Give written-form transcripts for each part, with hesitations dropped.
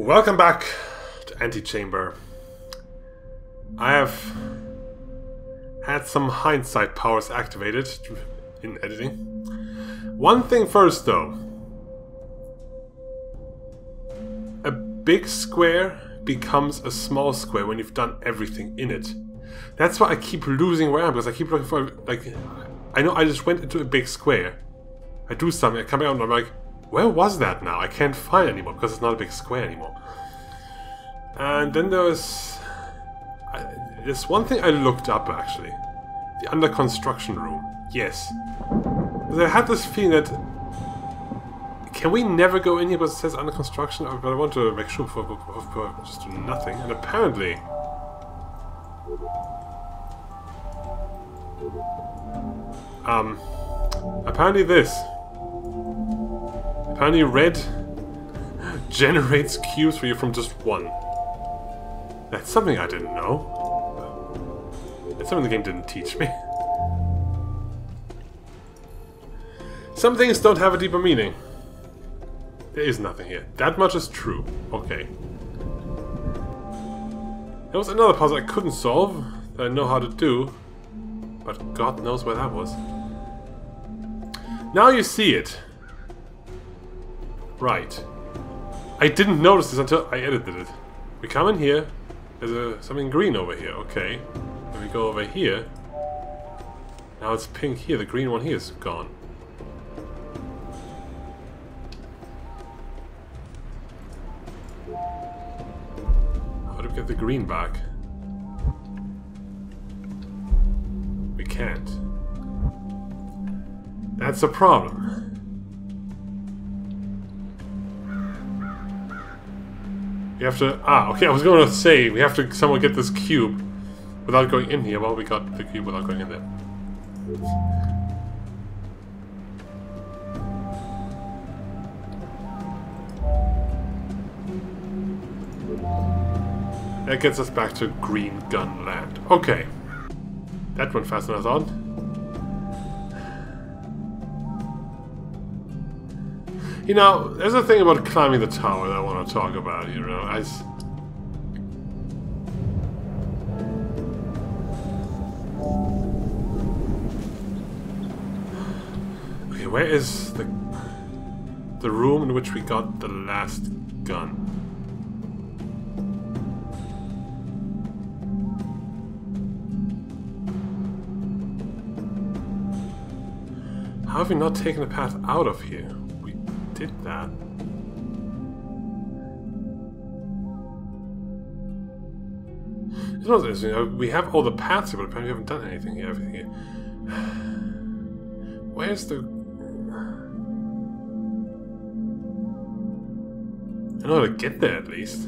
Welcome back to Antichamber. I have had some hindsight powers activated in editing. One thing first though. A big square becomes a small square when you've done everything in it. That's why I keep losing where I am, because I keep looking for, like, I know I just went into a big square. I do something, I come out and I'm like, where was that now? I can't find it anymore because it's not a big square anymore. And then there's one thing I looked up actually. The under construction room. Yes. Because I had this feeling that, can we never go in here because it says under construction? But I want to make sure before I just do nothing. And apparently, Apparently red generates cubes for you from just one. That's something I didn't know. That's something the game didn't teach me. Some things don't have a deeper meaning. There is nothing here. That much is true. Okay. There was another puzzle I couldn't solve, that I know how to do, but God knows where that was. Now you see it. Right. I didn't notice this until I edited it. We come in here. There's something green over here. Okay. Then we go over here. Now it's pink here. The green one here is gone. How do we get the green back? We can't. That's a problem. We have to... Ah, okay, I was going to say, we have to somehow get this cube without going in here. Well, we got the cube without going in there. That gets us back to Green Gun Land. Okay. That went faster than I thought. You know, there's a thing about climbing the tower that I want to talk about, you know. Okay, where is the room in which we got the last gun? How have we not taken a path out of here? Did that? It's not interesting. We have all the paths here, but apparently we haven't done anything here. Everything here. Where's the? I know how to get there at least.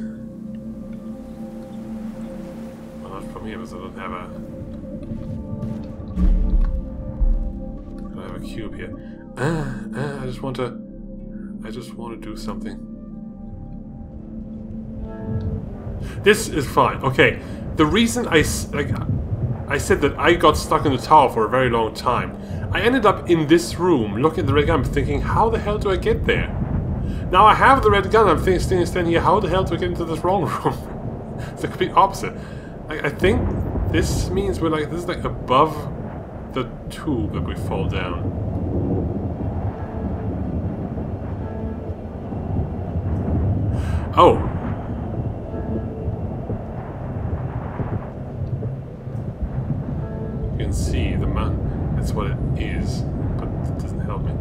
Well, not from here because I don't have a cube here. I just want to. I just want to do something. This is fine. Okay. The reason I said that I got stuck in the tower for a very long time. I ended up in this room, looking at the red gun, thinking, how the hell do I get there? Now I have the red gun, I'm thinking, standing here, how the hell do I get into this wrong room? It's the complete opposite. Like, I think this means we're like, this is like above the tube that we fall down. Oh. You can see the man. That's what it is, but it doesn't help me.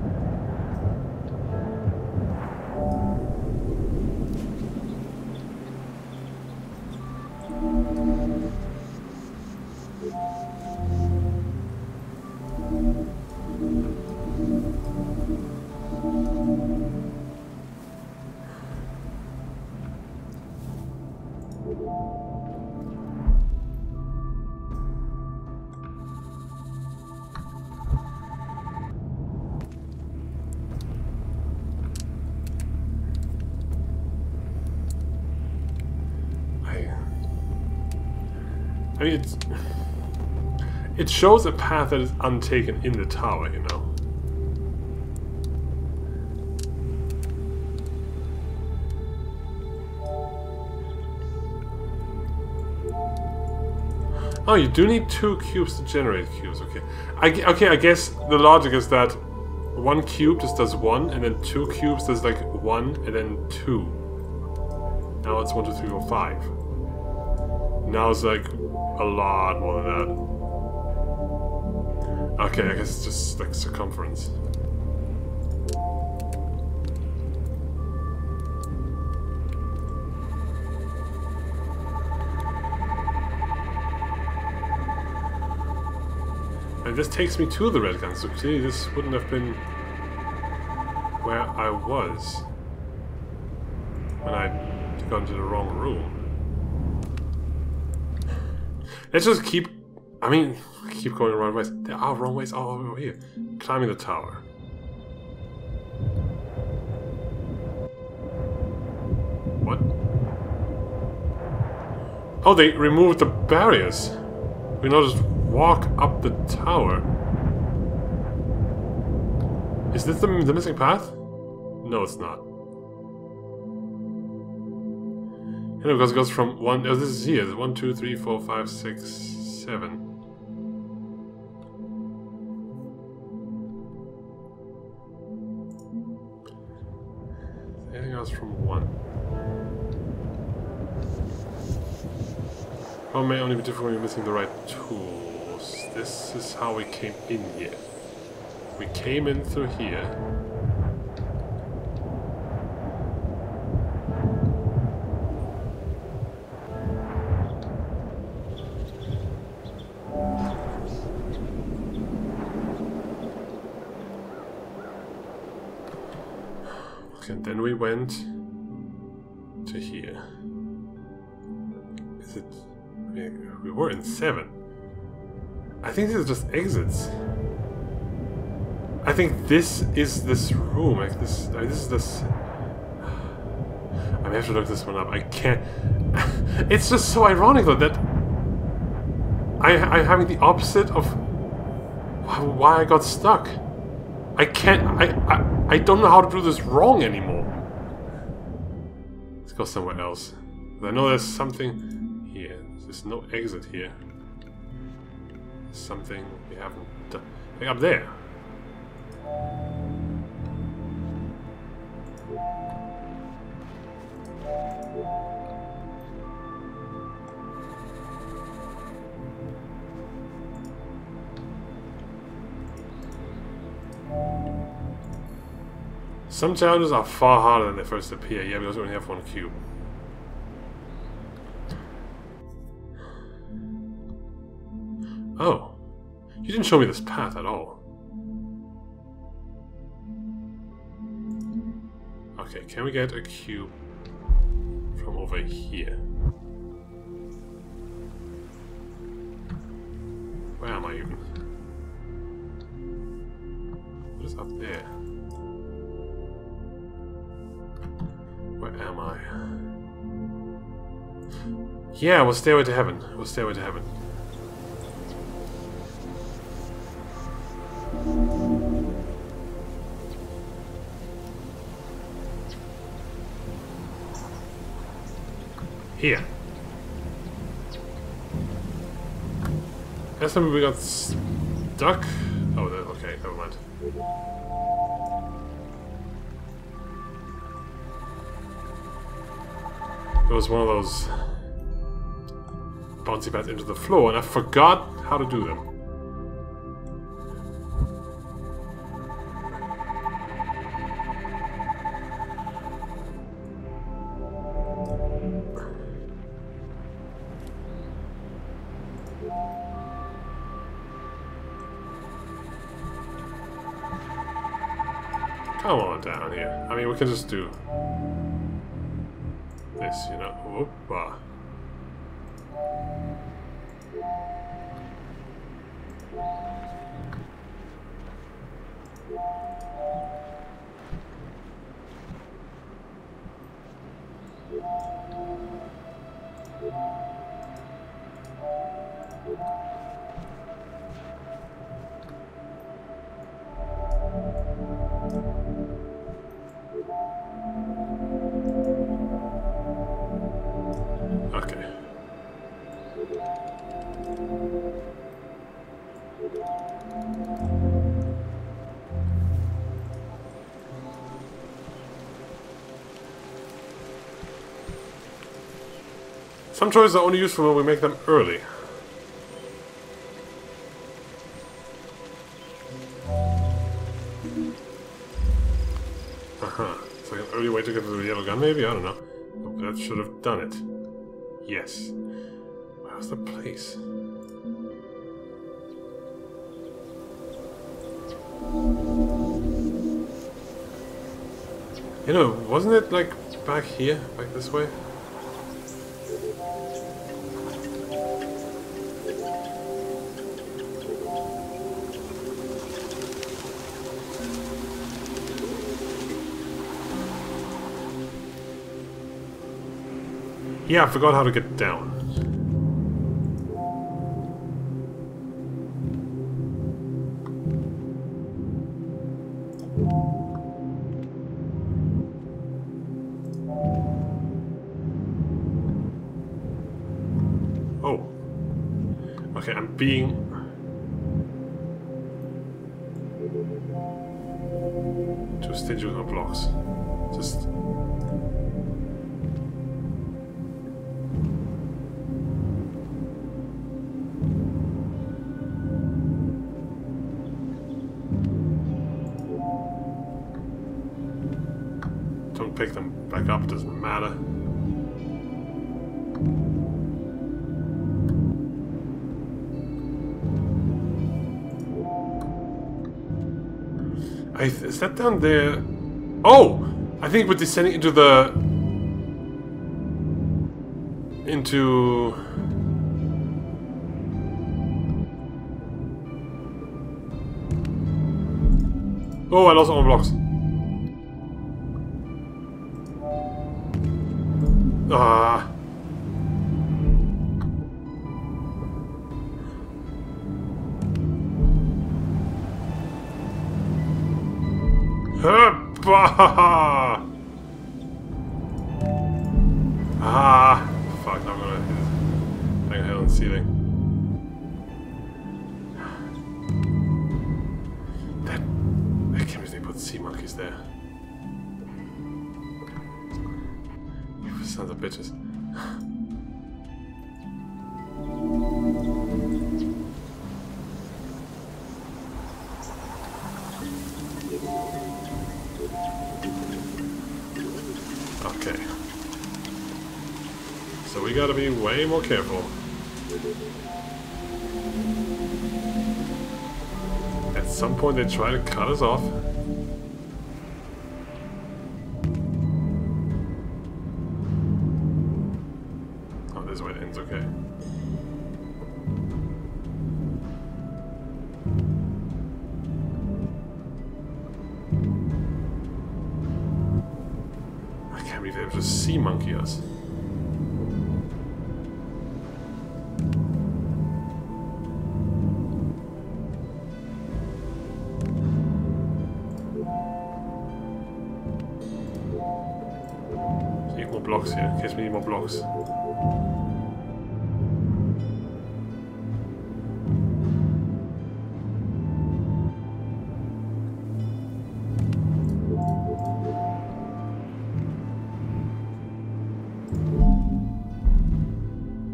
I mean, it shows a path that is untaken in the tower, you know. Oh, you do need two cubes to generate cubes, okay. Okay, I guess the logic is that one cube just does one, and then two cubes does like one, and then two. Now it's 1, 2, 3, 4, 5. Now it's like a lot more than that. Okay, I guess it's just like circumference. And this takes me to the red gun, so clearly this wouldn't have been where I was when I'd gone to the wrong room. Let's just keep going the wrong ways. There are wrong ways all over here. Climbing the tower. What? Oh, they removed the barriers. We noticed. Walk up the tower. Is this the missing path? No, it's not. And of course, it goes from one. Oh, this is here. 1, 2, 3, 4, 5, 6, 7. Anything else from 1? Oh, it may only be different when you're missing the right tool. This is how we came in here. We came in through here. Okay, and then we went to here. Is it... We were in 7. I think these are just exits. I think this is this room. Like this is this. I may have to look this one up. I can't. It's just so ironic though that I'm having the opposite of why I got stuck. I can't. I don't know how to do this wrong anymore. Let's go somewhere else. I know there's something here. There's no exit here. Something we haven't done. Like up there. Some challenges are far harder than they first appear. Yeah, because we only have one cube. Oh, you didn't show me this path at all. Okay, can we get a cube from over here? Where am I even? What is up there? Where am I? Yeah, we'll stairway to heaven. We'll stairway to heaven. Here. Last time we got stuck. Oh, okay, never mind. It was one of those bouncy pads into the floor, and I forgot how to do them. Come on down here. I mean, we can just do this, you know. Oopah. Okay. Some choices are only useful when we make them early. It's like an early way to get to the yellow gun, maybe? I don't know. But that should have done it. Yes. Where's the place? You know, wasn't it like back here? Like this way? Yeah, I forgot how to get down. Oh. Okay, I'm being... too stingy with my blocks. Just... pick them back up, doesn't matter. Is that down there? Oh! I think we're descending into the... into... Oh, I lost all my blocks. Fuck, now I'm gonna hit it. I hit the ceiling. That can't believe they put sea monkeys there. You sons of bitches. Okay. So we gotta be way more careful. At some point they try to cut us off. Oh, this way it ends, okay. I can't believe they were just sea monkey us. Blocks here, in case we need more blocks.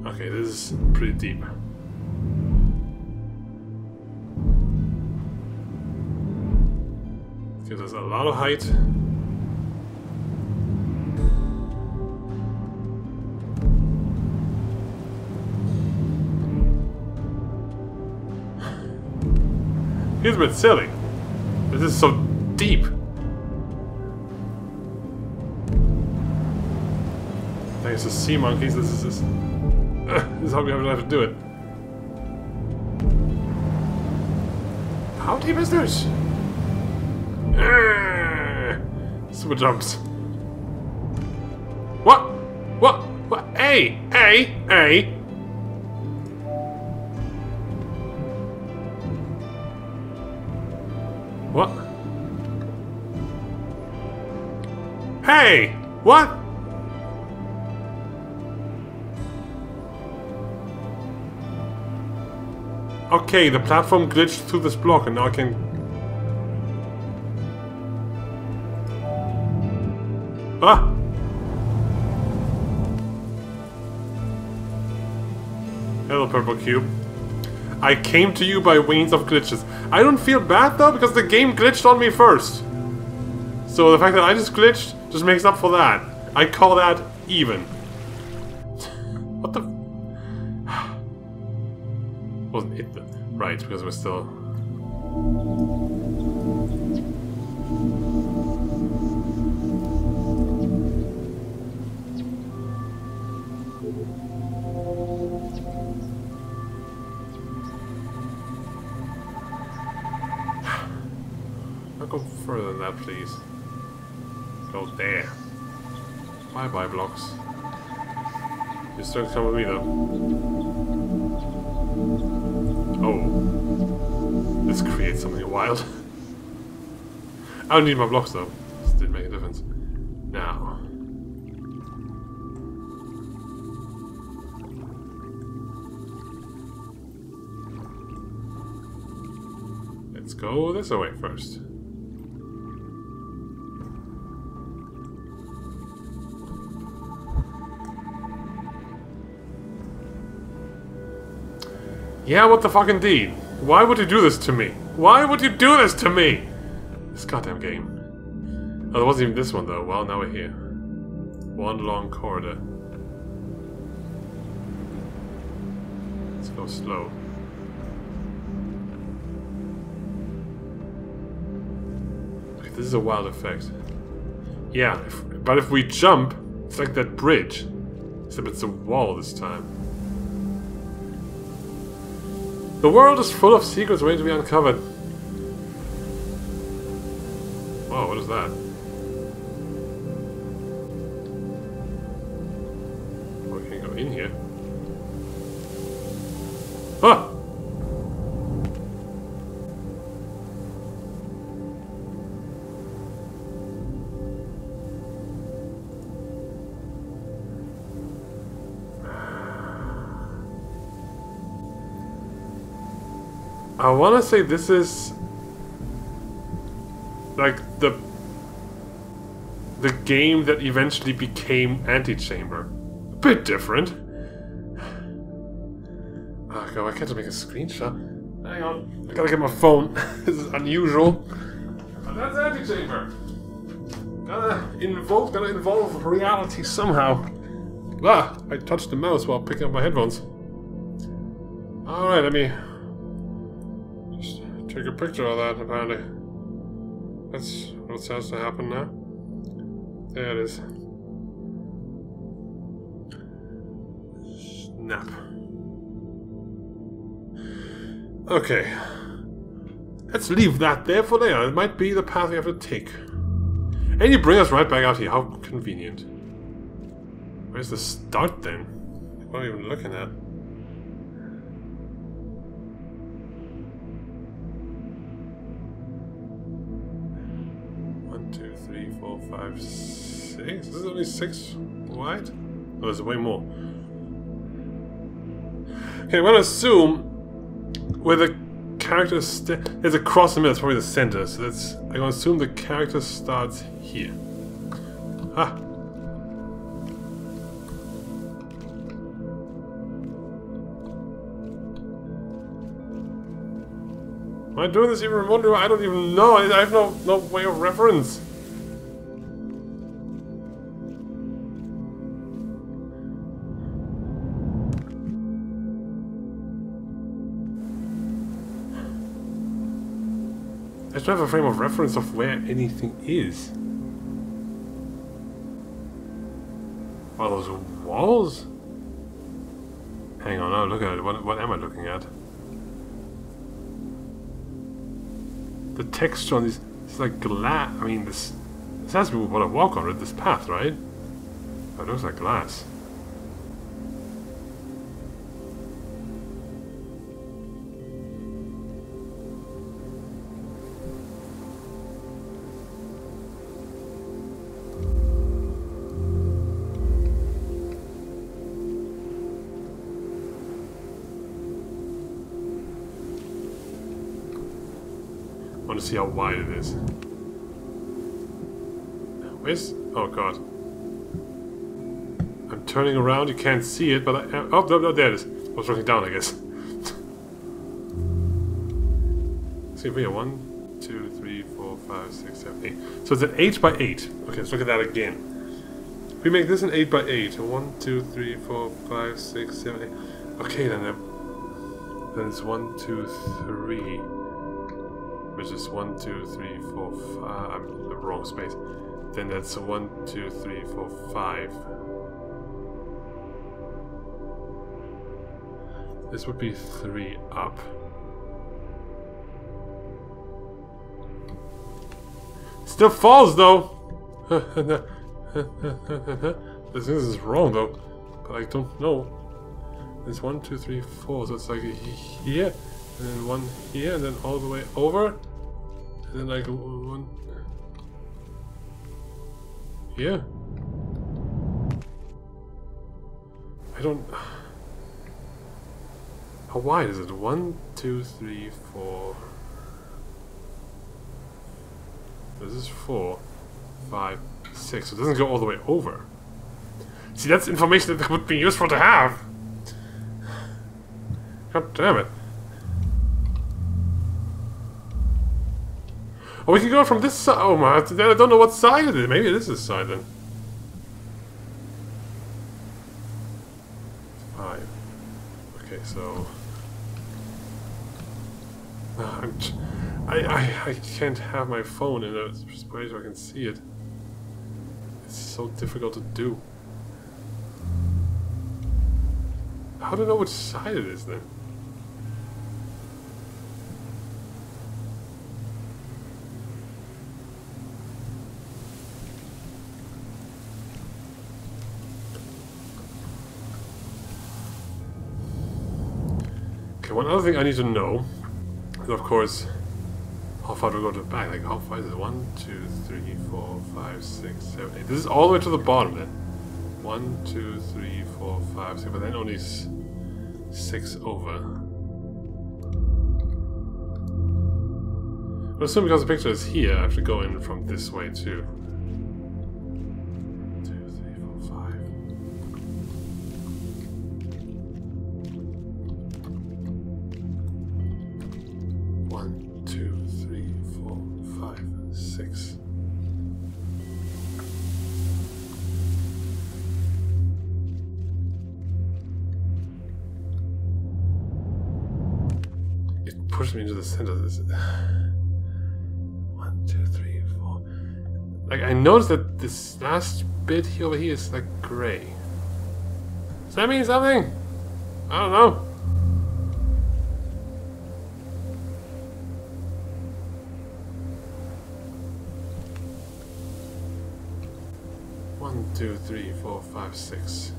Okay, this is pretty deep. Gives us a lot of height. It's a bit silly. This is so deep. I think it's just sea monkeys. This is how we have to do it. How deep is this? Super jumps. What? What? What? Hey! Hey! Hey! What? Hey! What? Okay, the platform glitched through this block and now I can... Ah! Hello, Purple Cube. I came to you by waves of glitches. I don't feel bad though, because the game glitched on me first. So the fact that I just glitched just makes up for that. I call that even. What the? Wasn't it? Right, because we're still... I'll go further than that, please. Go there. Bye-bye, blocks. You still come with me, though. Oh. This creates something wild. I don't need my blocks, though. This didn't make a difference. Now. Let's go this way first. Yeah, what the fuck indeed? Why would you do this to me? Why would you do this to me? This goddamn game. Oh, there wasn't even this one though. Well, now we're here. One long corridor. Let's go slow. Okay, this is a wild effect. Yeah, but if we jump, it's like that bridge. Except it's a wall this time. The world is full of secrets waiting to be uncovered. Whoa, what is that? Oh, we can't go in here. Huh! I want to say this is like the game that eventually became Antichamber. A bit different. Oh god, I can't just make a screenshot. Hang on, I gotta get my phone. This is unusual. But that's Antichamber. Gotta involve reality somehow. Ah, I touched the mouse while picking up my headphones. All right, let me. Take a picture of that, apparently. That's what has to happen now. There it is. Snap. Okay. Let's leave that there for later. It might be the path we have to take. And you bring us right back out here. How convenient. Where's the start, then? What are we even looking at? Five, six? Is it only six wide? Oh, there's way more. Okay, I'm gonna assume where the character there's a cross in the middle, it's probably the center, so that's... I'm gonna assume the character starts here. Ah! Am I doing this even remotely? I don't even know! I have no way of reference! I don't have a frame of reference of where anything is. Are those walls? Hang on, I'll look at it. What am I looking at? The texture on this... It's like glass... I mean, this has to be what I walk on, this path, right? Oh, it looks like glass. To see how wide it is. Where's... Oh god. I'm turning around, you can't see it, but I... Oh, no, there it is. I was looking down, I guess. See, we have 1, 2, 3, 4, 5, 6, 7, 8. So it's an 8 by 8. Okay, let's look at that again. We make this an 8 by 8. 1, 2, 3, 4, 5, 6, 7, 8. Okay, then it's 1, 2, 3. Which is 1, 2, 3, 4, 5. I'm in the wrong space. Then that's 1, 2, 3, 4, 5. This would be 3 up. Still falls though. This is wrong though, but I don't know. It's 1, 2, 3, 4. So it's like here, and then 1 here, and then all the way over, and then like 1 here. I don't. How wide is it? 1, 2, 3, 4. This is 4, 5, 6. So it doesn't go all the way over. See, that's information that would be useful to have. God damn it. Oh, we can go from this side. Oh my, I don't know what side it is. Maybe it is this side then. 5. Okay, so I can't have my phone in a place where I can see it. It's so difficult to do. How do I know which side it is then? Okay, one other thing I need to know is, of course, how far do we go to the back? Like, how far is it? 1, 2, 3, 4, 5, 6, 7, 8. This is all the way to the bottom then. 1, 2, 3, 4, 5, 6, but then only 6 over. But assume because the picture is here, I have to go in from this way too. 1, 2, 3, 4, 5. Push me into the center of this. 1, 2, 3, 4. Like, I noticed that this last bit here over here is like gray. Does that mean something? I don't know. One, two, three, four, five, six.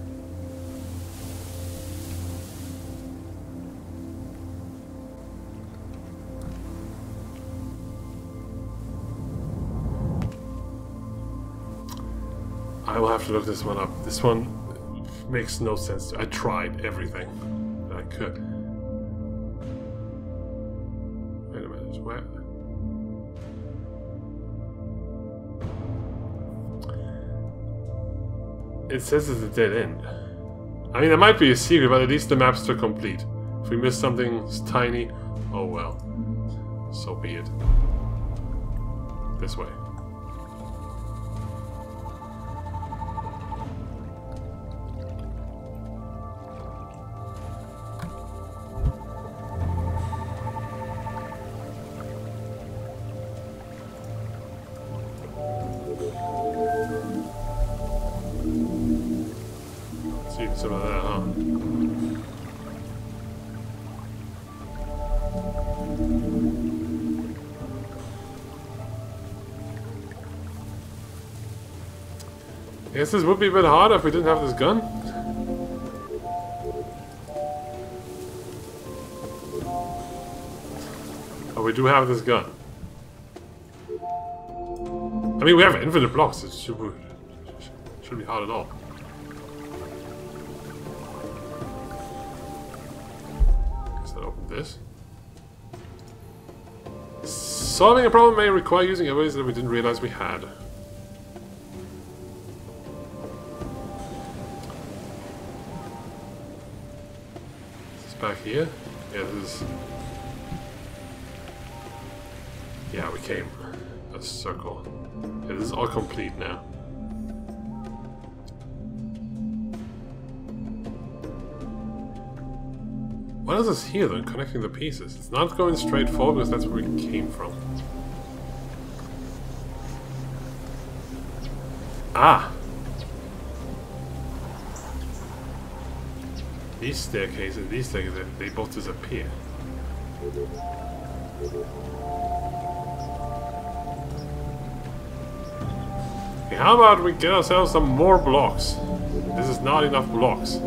I will have to look this one up. This one makes no sense. I tried everything that I could. Wait a minute, where? It says it's a dead end. I mean, there might be a secret, but at least the map's still complete. If we miss something tiny, oh well. So be it. This way. Some of that, huh? I guess this would be a bit harder if we didn't have this gun. Oh, we do have this gun. I mean, we have infinite blocks. It shouldn't be hard at all. This. Solving a problem may require using ways that we didn't realize we had. back here? Yeah, there's... yeah, we came. That's so cool. Yeah, this is all complete now. What is this here, though? Connecting the pieces. It's not going straight forward because that's where we came from. Ah! These staircases, they both disappear. Okay, how about we get ourselves some more blocks? This is not enough blocks.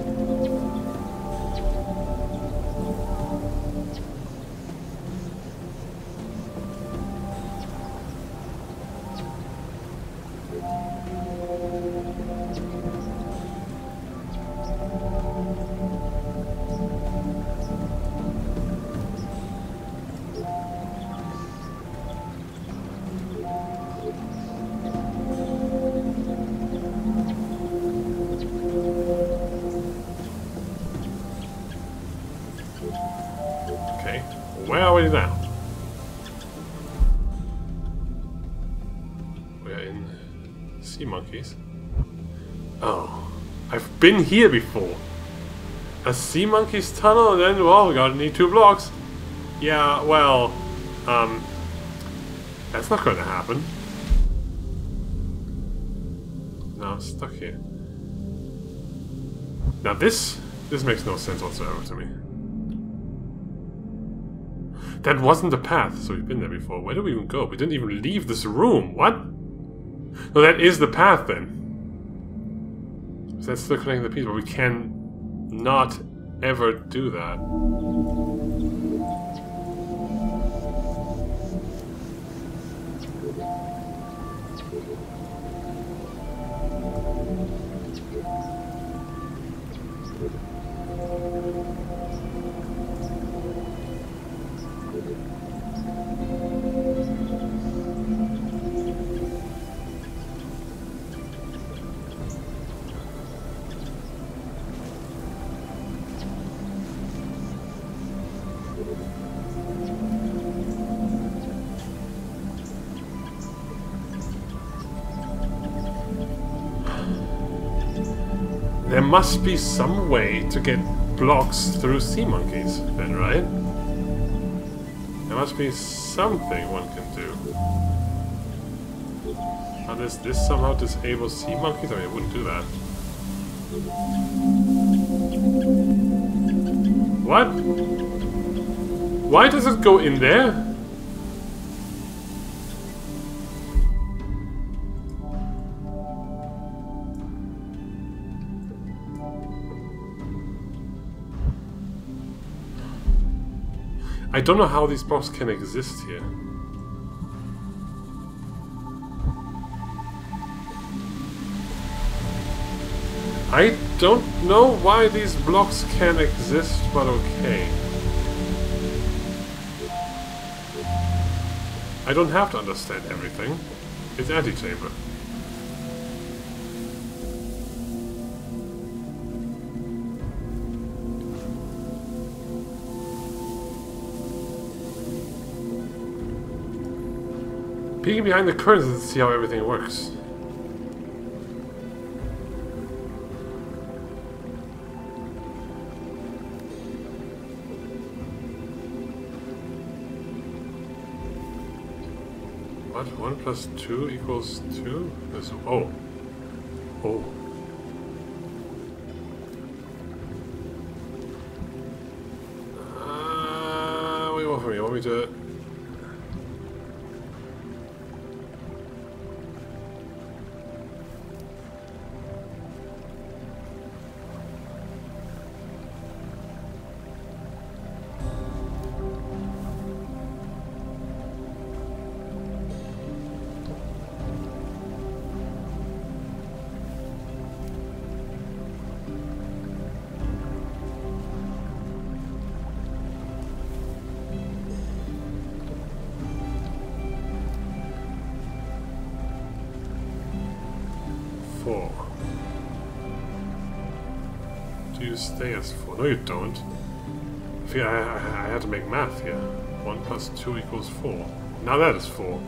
Been here before. A sea monkey's tunnel, and then, well, we gotta need 2 blocks. Yeah, well, that's not gonna happen. Now I'm stuck here. Now this makes no sense whatsoever to me. That wasn't the path, so we've been there before. Where did we even go? We didn't even leave this room. What? No, that is the path then. So that's still connecting the piece, but we can not ever do that. There must be some way to get blocks through sea monkeys, then, right? There must be something one can do. Unless this somehow disables sea monkeys? I mean, it wouldn't do that. What? Why does it go in there? I don't know how these blocks can exist here. I don't know why these blocks can exist, but okay. I don't have to understand everything. It's Antichamber. Peeking behind the curtains and see how everything works. What? 1 + 2 = 2? This, oh. Oh. What do you want from me? You want me to... do you stay as 4? No, you don't. I had to make math here. 1 plus 2 equals 4. Now that is 4.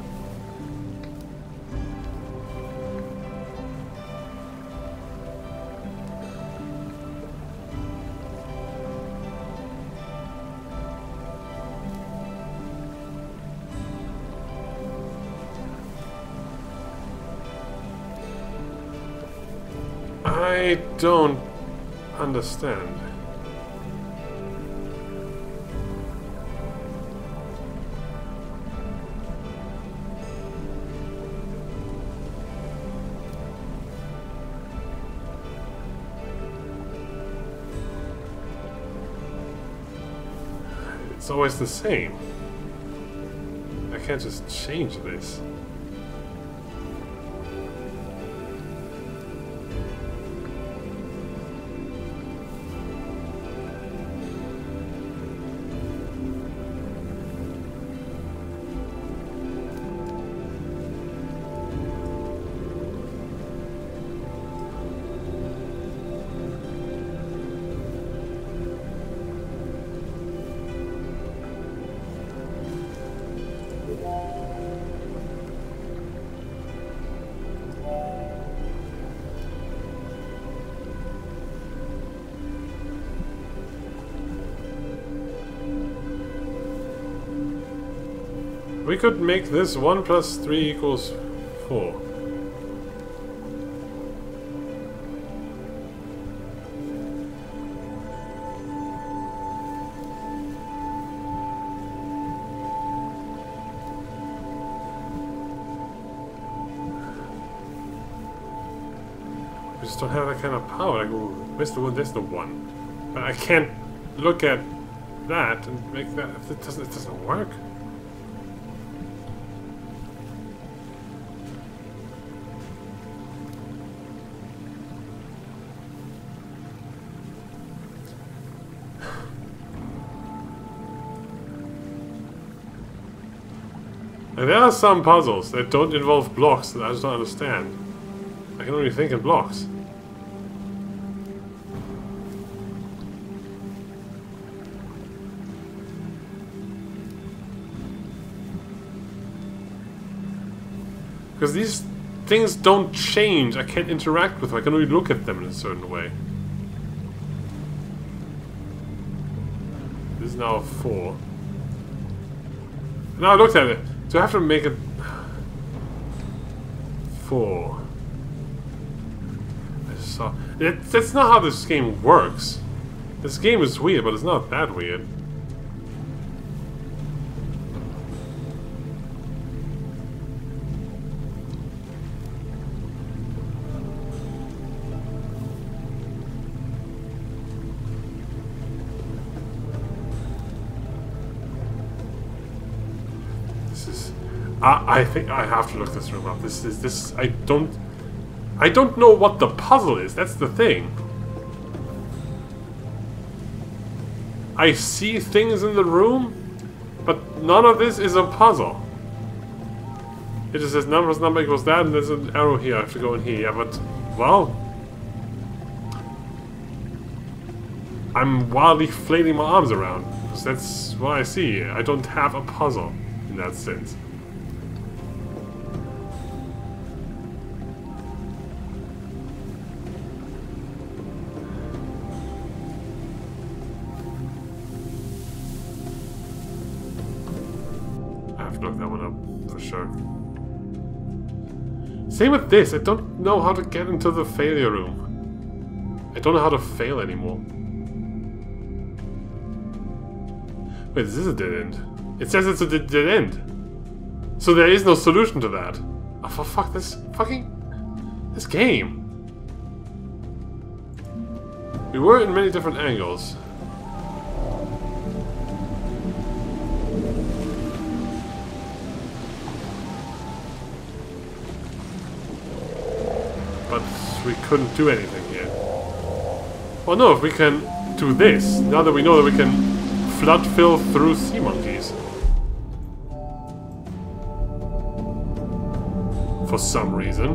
I don't understand. It's always the same. I can't just change this. We could make this 1 plus 3 equals 4. We just don't have that kind of power. Like, where's the one? There's the one. But I can't look at that and make that. It doesn't work. And there are some puzzles that don't involve blocks that I just don't understand. I can only think in blocks. Because these things don't change, I can't interact with them, I can only look at them in a certain way. This is now a 4. Now I looked at it. So I have to make it 4. I just saw. That's not how this game works. This game is weird, but it's not that weird. I think I have to look this room up. This is. I don't know what the puzzle is. That's the thing. I see things in the room, but none of this is a puzzle. It just says number equals that, and there's an arrow here. I have to go in here. Yeah, but well, I'm wildly flailing my arms around because that's what I see. I don't have a puzzle in that sense. Look that one up for sure. Same with this. I don't know how to get into the failure room. I don't know how to fail anymore. Wait, this is a dead end. It says it's a dead end. So there is no solution to that. Oh, for fuck this fucking... this game. We were in many different angles. We couldn't do anything here. Well, no, if we can do this, now that we know that we can flood fill through sea monkeys. For some reason.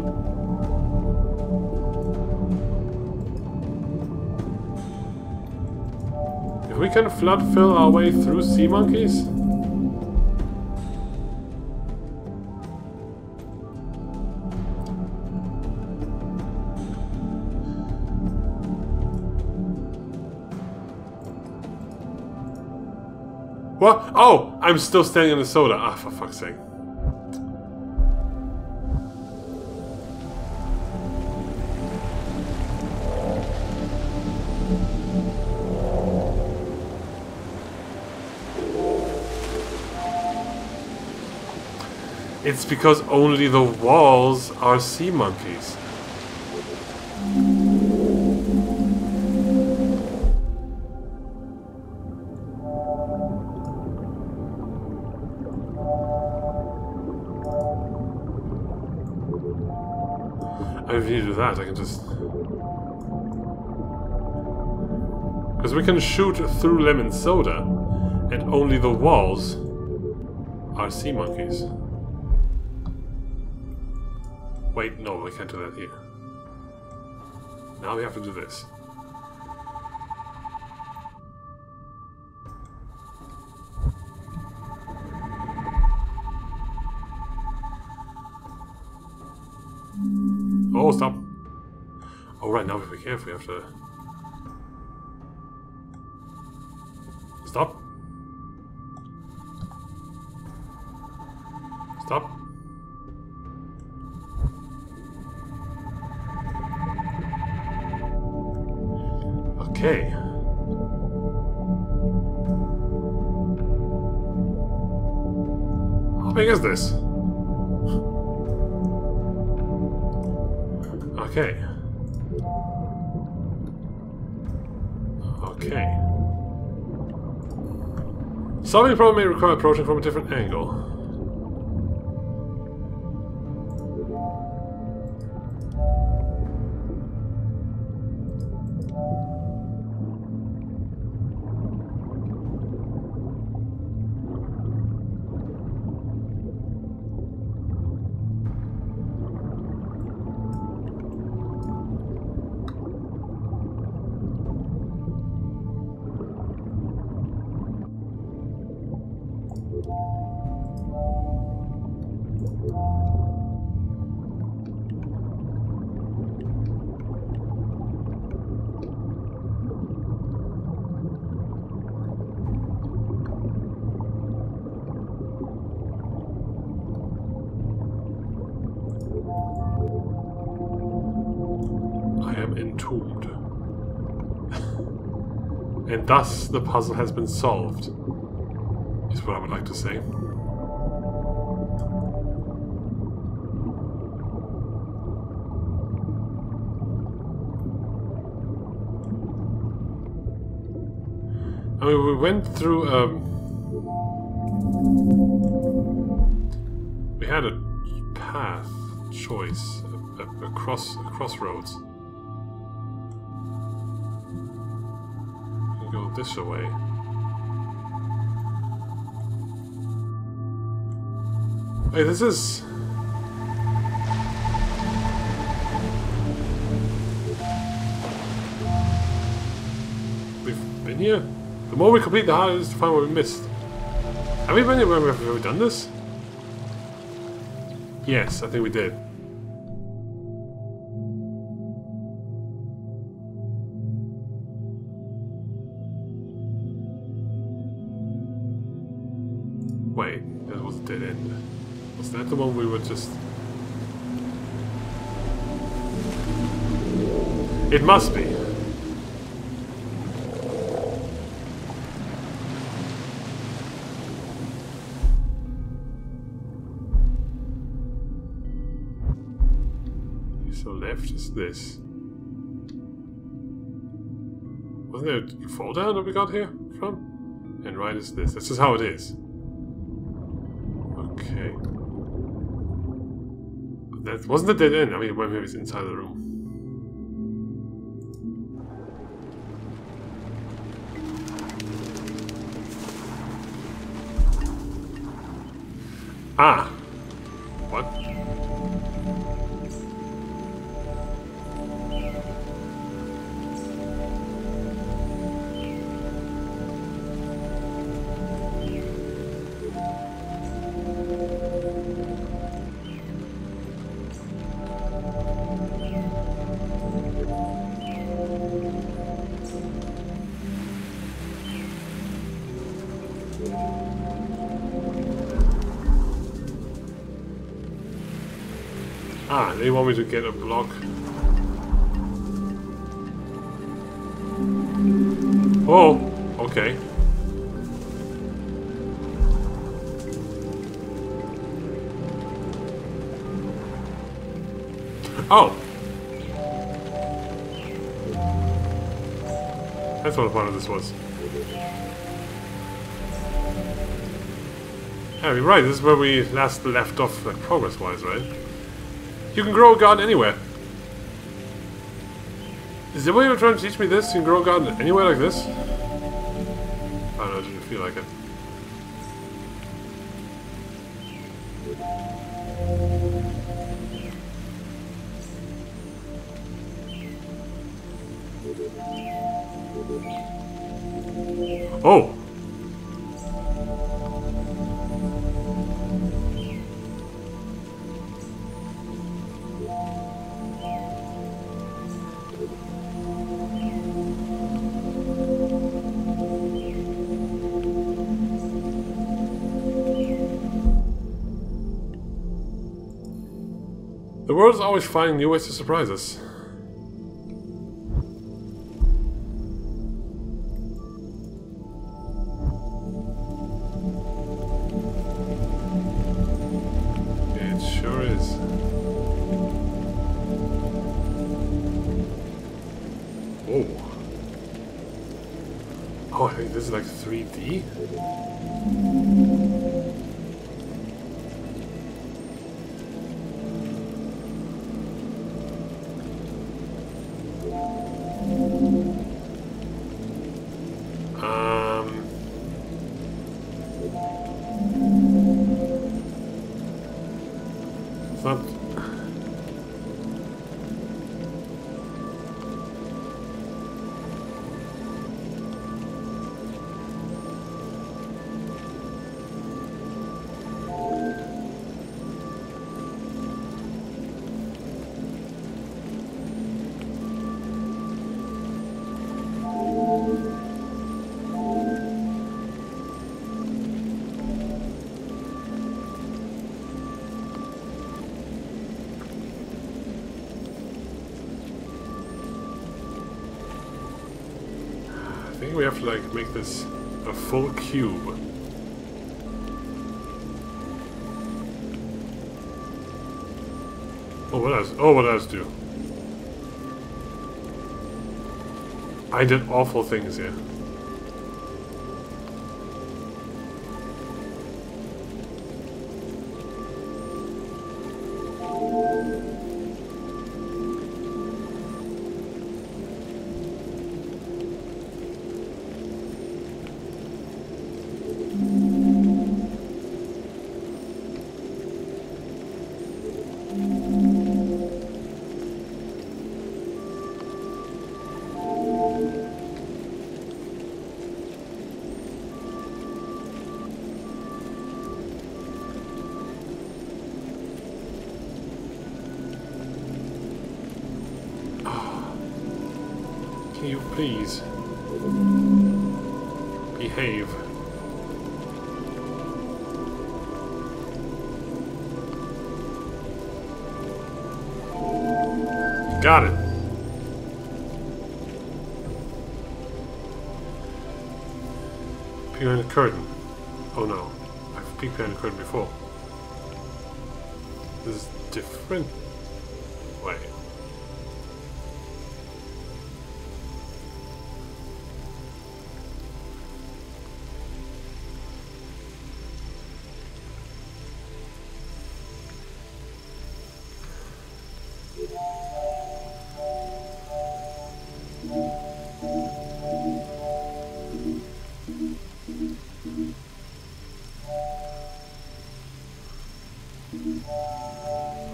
If We can flood fill our way through sea monkeys? What? Oh! I'm still standing in the soda. Ah, for fuck's sake. It's because only the walls are sea monkeys. I need to do that. I can just... Because we can shoot through lemon soda, and only the walls are sea monkeys. Wait, no, I can't do that here. Now we have to do this. Oh, stop. Oh, right, now if we can, if we have to... Stop. Stop. Okay. How big is this? Okay. Okay. Solving a problem may require approaching from a different angle. Entombed. And thus the puzzle has been solved, is what I would like to say. I mean, we went through we had a path choice, a crossroads. Go this away. Wait, this is... We've been here? The more we complete, the harder it is to find what we missed. Have we been here? Have we done this? Yes, I think we did. The one we were just... It must be. So left is this. Wasn't there a fall down that we got here from? And right is this. That's just how it is. Okay. That wasn't a dead end. I mean, maybe it's inside the room. Ah! What? They want me to get a block. Oh, okay. Oh! That's what part of this was. Yeah, you're right, this is where we last left off, like, progress-wise, right? You can grow a garden anywhere. Is there a way you're trying to teach me this? You can grow a garden anywhere like this? I don't know, I didn't feel like it. Oh! The world is always finding new ways to surprise us. Oh, I think this is like 3D? It's not... I think we have to, like, make this a full cube. Oh, what else? Oh, what else do? I did awful things here. Can you please behave? Got it. Peek behind the curtain. Oh no, I've peeked behind the curtain before. This is different. Wait.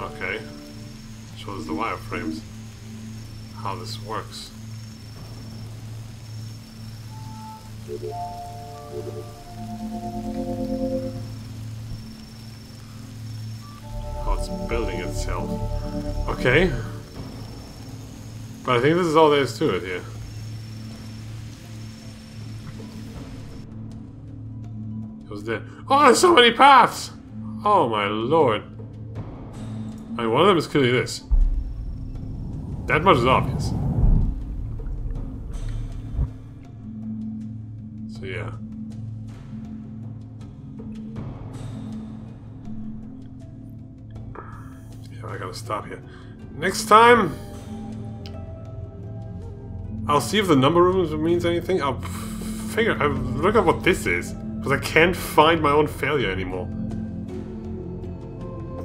Okay, shows the wireframes how this works. How it's building itself. Okay, but I think this is all there is to it here. It was there. Oh, there's so many paths! Oh my lord. I mean, one of them is clearly this. That much is obvious. So yeah. Yeah, I gotta stop here. Next time, I'll see if the number rooms means anything. I'll look at what this is, because I can't find my own failure anymore.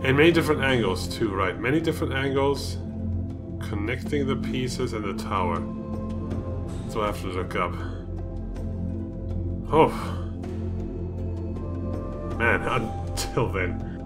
And many different angles too, right? Many different angles connecting the pieces and the tower. So I have to look up. Oh. Man, until then.